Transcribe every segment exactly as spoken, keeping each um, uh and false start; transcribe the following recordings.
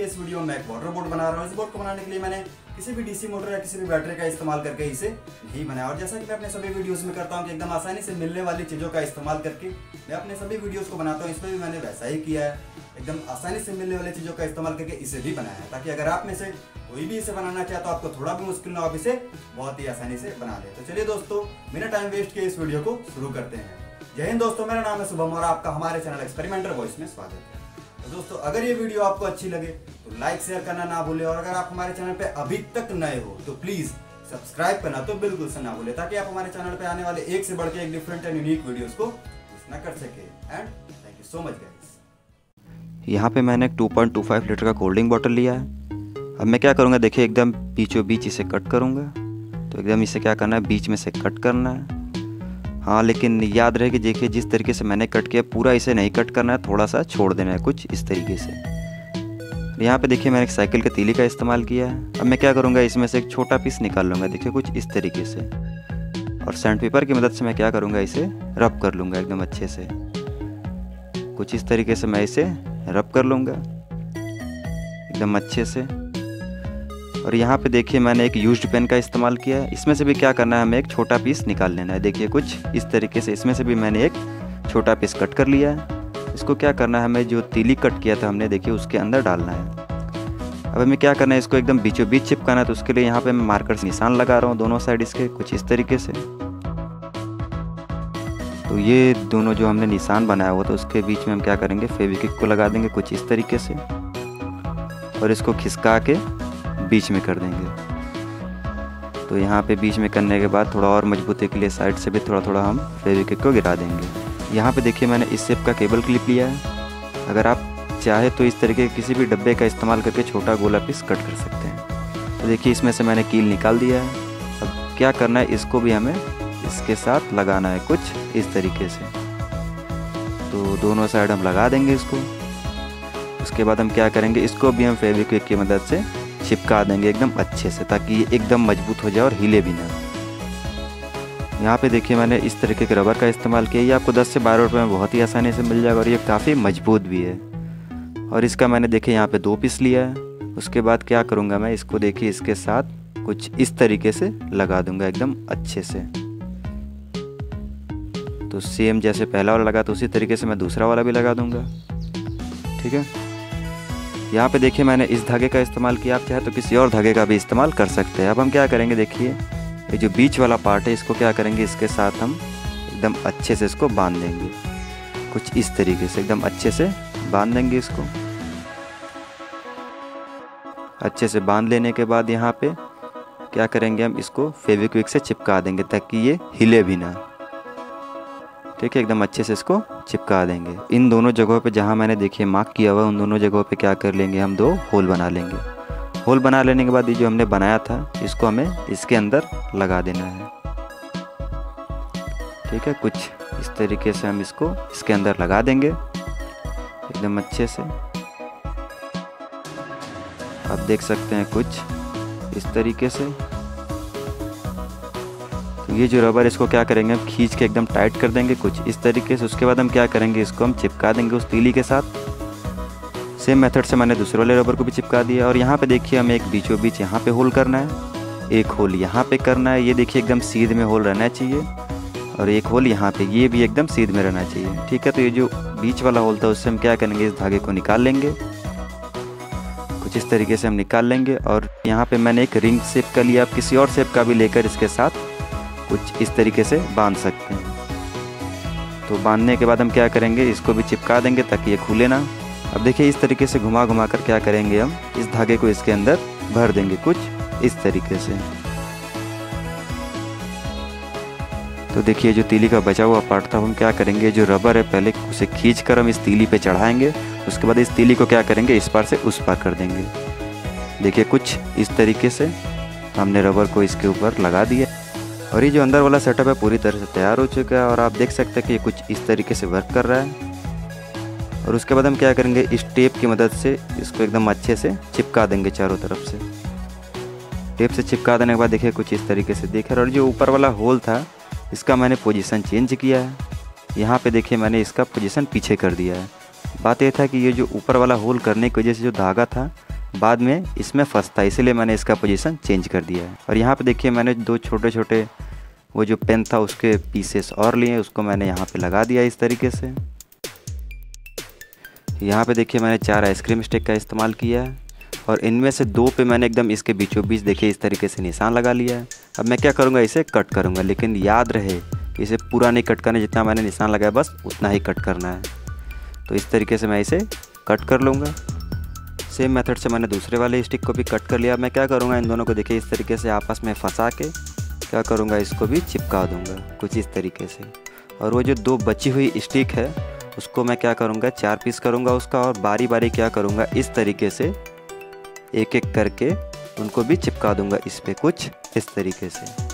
के इस वीडियो में मैं एक वाटर बोर्ड बना रहा हूँ। इस बोर्ड को बनाने के लिए मैंने किसी भी डीसी मोटर या किसी भी बैटरी का इस्तेमाल करके इसे नहीं बनाया। और जैसा कि मैं अपने सभी वीडियोस में करता हूँ कि एकदम आसानी से मिलने वाली चीज़ों का इस्तेमाल करके मैं अपने सभी वीडियोस को बनाता हूँ, इसमें भी मैंने वैसा ही किया है। एकदम आसानी से मिलने वाली चीज़ों का इस्तेमाल करके इसे भी बनाया है, ताकि अगर आप में से कोई भी इसे बनाना चाहे तो आपको थोड़ा भी मुश्किल ना हो, आप इसे बहुत ही आसानी से बना ले। तो चलिए दोस्तों, बिना टाइम वेस्ट किए इस वीडियो को शुरू करते हैं। जय हिंद दोस्तों, मेरा नाम है शुभम और आपका हमारे चैनल एक्सपेरिमेंटर वॉइस में स्वागत है। दोस्तों, अगर ये वीडियो आपको अच्छी लगे तो लाइक शेयर करना ना भूलें, और अगर आप हमारे चैनल पे अभी तक नए हो तो प्लीज सब्सक्राइब करना तो बिल्कुल से ना भूलें, ताकि आप हमारे चैनल पे आने वाले एक से बढ़ के एक डिफरेंट एंड यूनिक वीडियोस को मिस ना कर सके। And thank you so much guys. यहाँ पे मैंने एक two point two five litre का कोल्ड ड्रिंक बॉटल लिया है। अब मैं क्या करूँगा, देखिए एकदम बीचों बीच इसे कट करूँगा। तो एकदम इसे क्या करना है, बीच में से कट करना है। हाँ, लेकिन याद रहे कि देखिए जिस तरीके से मैंने कट किया पूरा इसे नहीं कट करना है, थोड़ा सा छोड़ देना है कुछ इस तरीके से। यहाँ पे देखिए मैंने एक साइकिल के तीली का इस्तेमाल किया है। अब मैं क्या करूँगा, इसमें से एक छोटा पीस निकाल लूँगा, देखिए कुछ इस तरीके से। और सैंड पेपर की मदद से मैं क्या करूँगा, इसे रब कर लूँगा एकदम अच्छे से। कुछ इस तरीके से मैं इसे रब कर लूँगा एकदम अच्छे से। और यहाँ पे देखिए मैंने एक यूज्ड पेन का इस्तेमाल किया है। इसमें से भी क्या करना है, हमें एक छोटा पीस निकाल लेना है। देखिए कुछ इस तरीके से इसमें से भी मैंने एक छोटा पीस कट कर लिया है। इसको क्या करना है, हमें जो तीली कट किया था हमने, देखिए उसके अंदर डालना है। अब हमें क्या करना है, इसको एकदम बीचों बीच चिपकाना है। तो उसके लिए यहाँ पर मैं मार्कर से निशान लगा रहा हूँ दोनों साइड इसके, कुछ इस तरीके से। तो ये दोनों जो हमने निशान बनाया हुआ था उसके बीच में हम क्या करेंगे, फेविक्विक को लगा देंगे कुछ इस तरीके से, और इसको खिसका के बीच में कर देंगे। तो यहाँ पे बीच में करने के बाद थोड़ा और मजबूती के लिए साइड से भी थोड़ा थोड़ा हम फेविक्विक को गिरा देंगे। यहाँ पे देखिए मैंने इस शेप का केबल क्लिप लिया है। अगर आप चाहे तो इस तरीके के किसी भी डब्बे का इस्तेमाल करके छोटा गोला पीस कट कर सकते हैं। तो देखिए इसमें से मैंने कील निकाल दिया है। अब क्या करना है, इसको भी हमें इसके साथ लगाना है कुछ इस तरीके से। तो दोनों साइड हम लगा देंगे इसको। उसके बाद हम क्या करेंगे, इसको भी हम फेविक्विक की मदद से चिपका देंगे एकदम अच्छे से, ताकि ये एकदम मजबूत हो जाए और हिले भी ना। यहाँ पे देखिए मैंने इस तरीके के रबर का इस्तेमाल किया। ये आपको दस से बारह रुपए में बहुत ही आसानी से मिल जाएगा और ये काफ़ी मजबूत भी है। और इसका मैंने देखिए यहाँ पे दो पीस लिया है। उसके बाद क्या करूँगा मैं, इसको देखिए इसके साथ कुछ इस तरीके से लगा दूँगा एकदम अच्छे से। तो सेम जैसे पहला वाला लगा तो उसी तरीके से मैं दूसरा वाला भी लगा दूँगा, ठीक है। यहाँ पे देखिए मैंने इस धागे का इस्तेमाल किया। आप चाहे तो किसी और धागे का भी इस्तेमाल कर सकते हैं। अब हम क्या करेंगे, देखिए ये जो बीच वाला पार्ट है इसको क्या करेंगे, इसके साथ हम एकदम अच्छे से इसको बांध देंगे कुछ इस तरीके से। एकदम अच्छे से बांध देंगे इसको। अच्छे से बांध लेने के बाद यहाँ पे क्या करेंगे, हम इसको फेविक्विक से चिपका देंगे ताकि ये हिले भी ना, ठीक है। एकदम अच्छे से इसको चिपका देंगे। इन दोनों जगहों पे जहाँ मैंने देखिए मार्क किया हुआ, उन दोनों जगहों पे क्या कर लेंगे, हम दो होल बना लेंगे। होल बना लेने के बाद ये जो हमने बनाया था इसको हमें इसके अंदर लगा देना है, ठीक है। कुछ इस तरीके से हम इसको इसके अंदर लगा देंगे एकदम अच्छे से। आप देख सकते हैं कुछ इस तरीके से। ये जो रबर, इसको क्या करेंगे हम खींच के एकदम टाइट कर देंगे कुछ इस तरीके से। उसके बाद हम क्या करेंगे, इसको हम चिपका देंगे उस तीली के साथ। सेम मेथड से मैंने दूसरे वाले रबर को भी चिपका दिया। और यहाँ पे देखिए हमें एक बीचों बीच यहाँ पे होल करना है, एक होल यहाँ पे करना है। ये देखिए एकदम सीध में होल रहना चाहिए, और एक होल यहाँ पे, ये भी एकदम सीध में रहना चाहिए, ठीक है। तो ये जो बीच वाला होल था उससे हम क्या करेंगे, इस धागे को निकाल लेंगे कुछ इस तरीके से हम निकाल लेंगे। और यहाँ पर मैंने एक रिंग शेप का लिया। आप किसी और शेप का भी लेकर इसके साथ कुछ इस तरीके से बांध सकते हैं। तो बांधने के बाद हम क्या करेंगे, इसको भी चिपका देंगे ताकि ये खुले ना। अब देखिए इस तरीके से घुमा घुमा कर क्या करेंगे, हम इस धागे को इसके अंदर भर देंगे कुछ इस तरीके से। तो देखिए जो तीली का बचा हुआ पार्ट था, हम क्या करेंगे, जो रबर है पहले उसे खींच कर हम इस तीली पे चढ़ाएंगे। उसके बाद इस तीली को क्या करेंगे, इस पार से उस पार कर देंगे। देखिए कुछ इस तरीके से हमने रबर को इसके ऊपर लगा दिया। और ये जो अंदर वाला सेटअप है पूरी तरह से तैयार हो चुका है। और आप देख सकते हैं कि ये कुछ इस तरीके से वर्क कर रहा है। और उसके बाद हम क्या करेंगे, इस टेप की मदद से इसको एकदम अच्छे से चिपका देंगे चारों तरफ से। टेप से चिपका देने के बाद देखिए कुछ इस तरीके से देख रहे हैं। और जो ऊपर वाला होल था इसका मैंने पोजीशन चेंज किया है। यहाँ पर देखिए मैंने इसका पोजीशन पीछे कर दिया है। बात यह था कि ये जो ऊपर वाला होल करने की वजह से जो धागा था बाद में इसमें फंसता है, इसीलिए मैंने इसका पोजीशन चेंज कर दिया है। और यहाँ पे देखिए मैंने दो छोटे छोटे वो जो पेन था उसके पीसेस और लिए, उसको मैंने यहाँ पे लगा दिया इस तरीके से। यहाँ पे देखिए मैंने चार आइसक्रीम स्टिक का इस्तेमाल किया है और इनमें से दो पे मैंने एकदम इसके बीचों बीच देखिए इस तरीके से निशान लगा लिया है। अब मैं क्या करूँगा, इसे कट करूँगा, लेकिन याद रहे इसे पूरा नहीं कट करना, जितना मैंने निशान लगाया बस उतना ही कट करना है। तो इस तरीके से मैं इसे कट कर लूँगा। सेम मेथड से मैंने दूसरे वाले स्टिक को भी कट कर लिया। मैं क्या करूँगा, इन दोनों को देखिए इस तरीके से आपस में फंसा के क्या करूँगा, इसको भी चिपका दूँगा कुछ इस तरीके से। और वो जो दो बची हुई स्टिक है उसको मैं क्या करूँगा, चार पीस करूँगा उसका, और बारी बारी क्या करूँगा इस तरीके से एक एक करके उनको भी चिपका दूँगा इस पर कुछ इस तरीके से।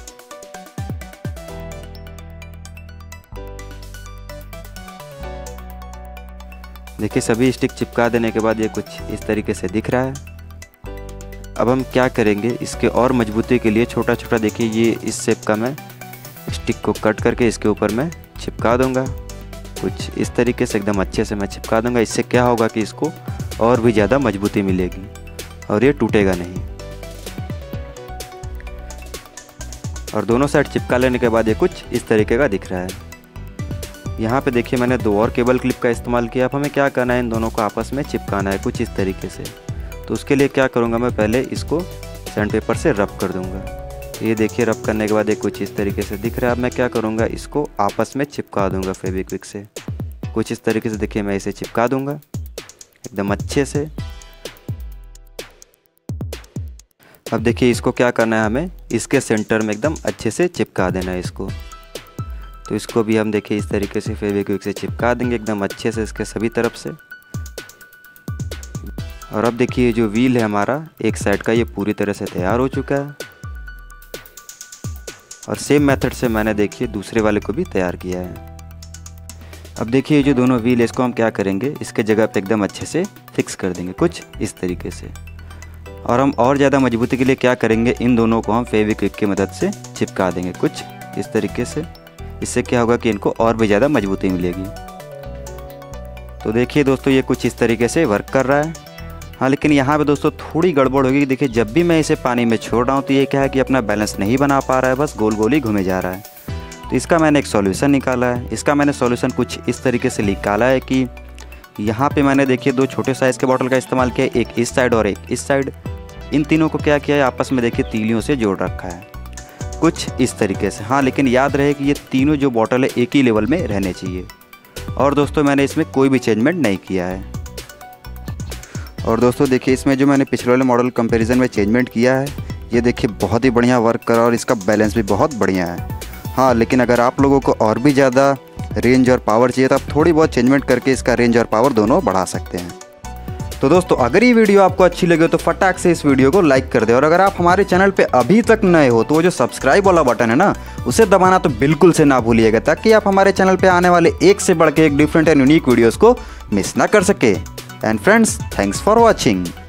देखिए सभी स्टिक चिपका देने के बाद ये कुछ इस तरीके से दिख रहा है। अब हम क्या करेंगे, इसके और मजबूती के लिए छोटा छोटा देखिए ये इस शेप का मैं स्टिक को कट करके इसके ऊपर मैं चिपका दूंगा कुछ इस तरीके से, एकदम अच्छे से मैं चिपका दूंगा। इससे क्या होगा कि इसको और भी ज़्यादा मजबूती मिलेगी और ये टूटेगा नहीं। और दोनों साइड चिपका लेने के बाद ये कुछ इस तरीके का दिख रहा है। यहाँ पे देखिए मैंने दो और केबल क्लिप का इस्तेमाल किया। अब हमें क्या करना है, इन दोनों को आपस में चिपकाना है कुछ इस तरीके से। तो उसके लिए क्या करूँगा, मैं पहले इसको सैंड पेपर से रब कर दूँगा। ये देखिए रब करने के बाद ये कुछ इस तरीके से दिख रहा है। अब मैं क्या करूँगा, इसको आपस में चिपका दूँगा फेविक्विक से कुछ इस तरीके से। देखिए मैं इसे चिपका दूँगा एकदम अच्छे से। अब देखिए इसको क्या करना है, हमें इसके सेंटर में एकदम अच्छे से चिपका देना है इसको। तो इसको भी हम देखिए इस तरीके से फेविक्विक से चिपका देंगे एकदम अच्छे से इसके सभी तरफ से। और अब देखिए जो व्हील है हमारा एक साइड का, ये पूरी तरह से तैयार हो चुका है। और सेम मेथड से मैंने देखिए दूसरे वाले को भी तैयार किया है। अब देखिए जो दोनों व्हील है इसको हम क्या करेंगे, इसके जगह पे एकदम अच्छे से फिक्स कर देंगे कुछ इस तरीके से। और हम और ज़्यादा मजबूती के लिए क्या करेंगे, इन दोनों को हम फेविक्विक की मदद से चिपका देंगे कुछ इस तरीके से। इससे क्या होगा कि इनको और भी ज़्यादा मजबूती मिलेगी। तो देखिए दोस्तों ये कुछ इस तरीके से वर्क कर रहा है। हाँ लेकिन यहाँ पे दोस्तों थोड़ी गड़बड़ होगी। देखिए जब भी मैं इसे पानी में छोड़ रहा हूँ तो ये क्या है कि अपना बैलेंस नहीं बना पा रहा है, बस गोल गोल ही घूमे जा रहा है। तो इसका मैंने एक सॉल्यूशन निकाला है। इसका मैंने सॉल्यूशन कुछ इस तरीके से निकाला है कि यहाँ पर मैंने देखिए दो छोटे साइज़ के बॉटल का इस्तेमाल किया, एक इस साइड और एक इस साइड। इन तीनों को क्या किया है, आपस में देखिए तीलियों से जोड़ रखा है कुछ इस तरीके से। हाँ लेकिन याद रहे कि ये तीनों जो बॉटल है एक ही लेवल में रहने चाहिए। और दोस्तों मैंने इसमें कोई भी चेंजमेंट नहीं किया है। और दोस्तों देखिए इसमें जो मैंने पिछले वाले मॉडल कंपैरिजन में चेंजमेंट किया है, ये देखिए बहुत ही बढ़िया वर्क करा और इसका बैलेंस भी बहुत बढ़िया है। हाँ लेकिन अगर आप लोगों को और भी ज़्यादा रेंज और पावर चाहिए तो आप थोड़ी बहुत चेंजमेंट करके इसका रेंज और पावर दोनों बढ़ा सकते हैं। तो दोस्तों अगर ये वीडियो आपको अच्छी लगे तो फटाक से इस वीडियो को लाइक कर दे। और अगर आप हमारे चैनल पे अभी तक नए हो तो वो जो सब्सक्राइब वाला बटन है ना उसे दबाना तो बिल्कुल से ना भूलिएगा, ताकि आप हमारे चैनल पे आने वाले एक से बढ़ के एक डिफरेंट एंड यूनिक वीडियोस को मिस ना कर सके। And friends thanks for watching.